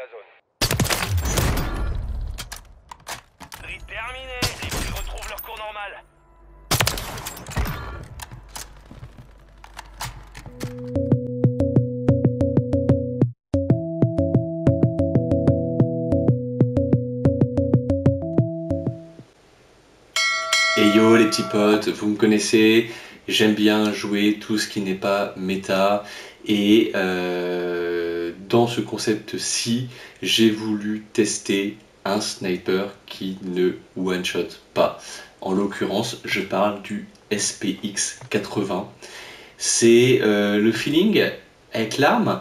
la zone. Rite terminé, les flics retrouvent leur cours normal. Hey yo les petits potes, vous me connaissez, j'aime bien jouer tout ce qui n'est pas méta et dans ce concept-ci, j'ai voulu tester un sniper qui ne one-shot pas. En l'occurrence, je parle du SPX-80. C'est le feeling avec l'arme,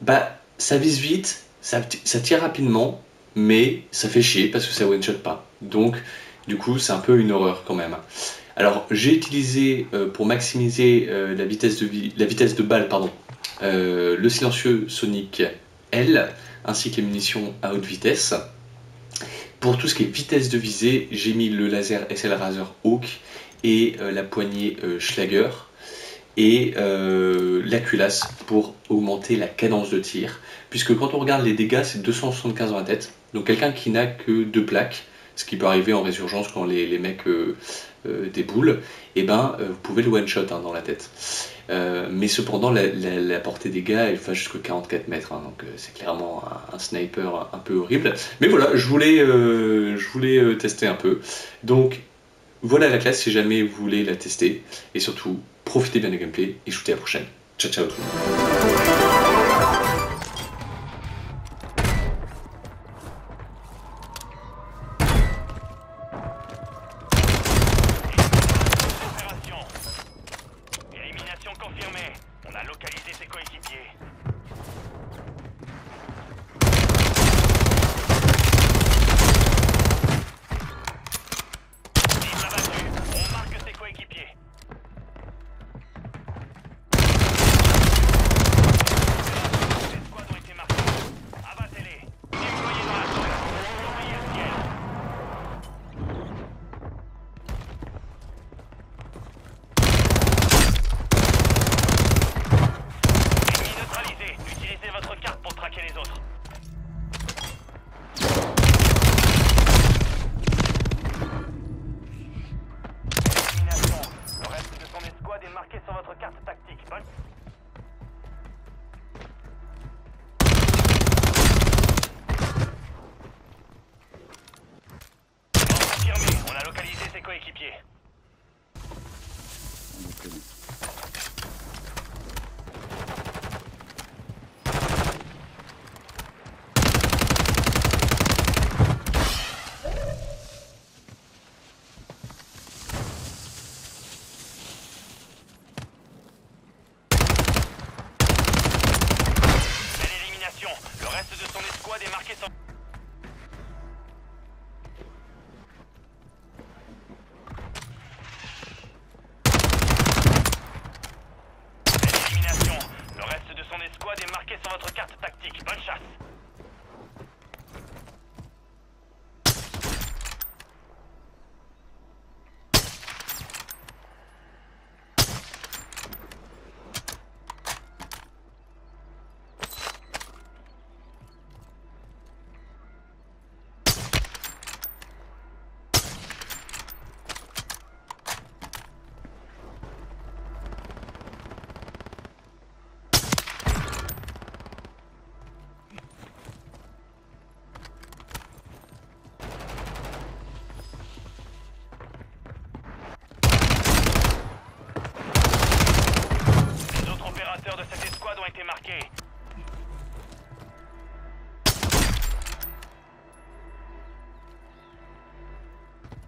bah ça vise vite, ça tire rapidement, mais ça fait chier parce que ça one-shot pas. Donc du coup c'est un peu une horreur quand même. Alors j'ai utilisé pour maximiser la vitesse de balle, le silencieux Sonic L ainsi que les munitions à haute vitesse. Pour tout ce qui est vitesse de visée, j'ai mis le laser SL Razer Hawk et la poignée Schlager et la culasse pour augmenter la cadence de tir, puisque quand on regarde les dégâts c'est 275 dans la tête, donc quelqu'un qui n'a que 2 plaques, ce qui peut arriver en résurgence quand les mecs déboulent, et ben vous pouvez le one shot hein, dans la tête, mais cependant la portée des dégâts elle va jusqu'à 44 mètres, hein, donc c'est clairement un sniper un peu horrible, mais voilà, je voulais tester un peu. Donc voilà la classe si jamais vous voulez la tester, et surtout profitez bien du gameplay et shootez à la prochaine. Ciao ciao tout le monde.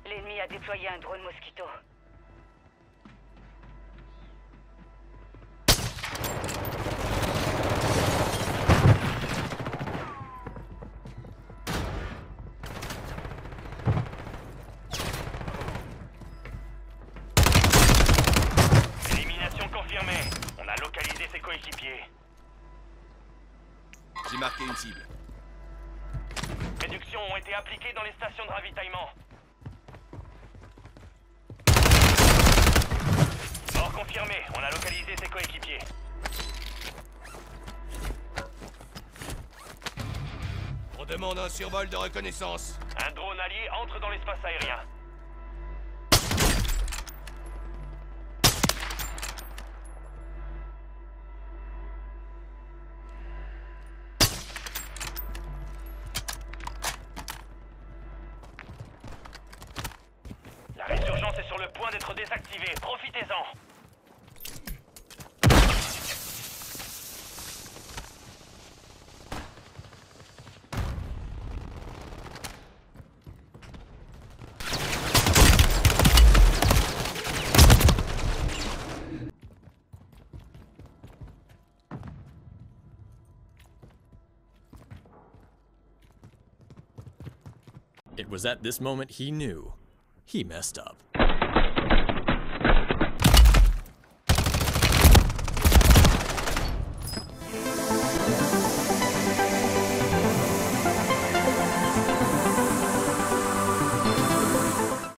L'ennemi a déployé un drone mosquito. Élimination confirmée. On a localisé ses coéquipiers. J'ai marqué une cible. Réductions ont été appliquées dans les stations de ravitaillement. Mort confirmé, on a localisé ses coéquipiers. Demande un survol de reconnaissance. Un drone allié entre dans l'espace aérien. La résurgence est sur le point d'être désactivée. Profitez-en. It was at this moment he knew he messed up.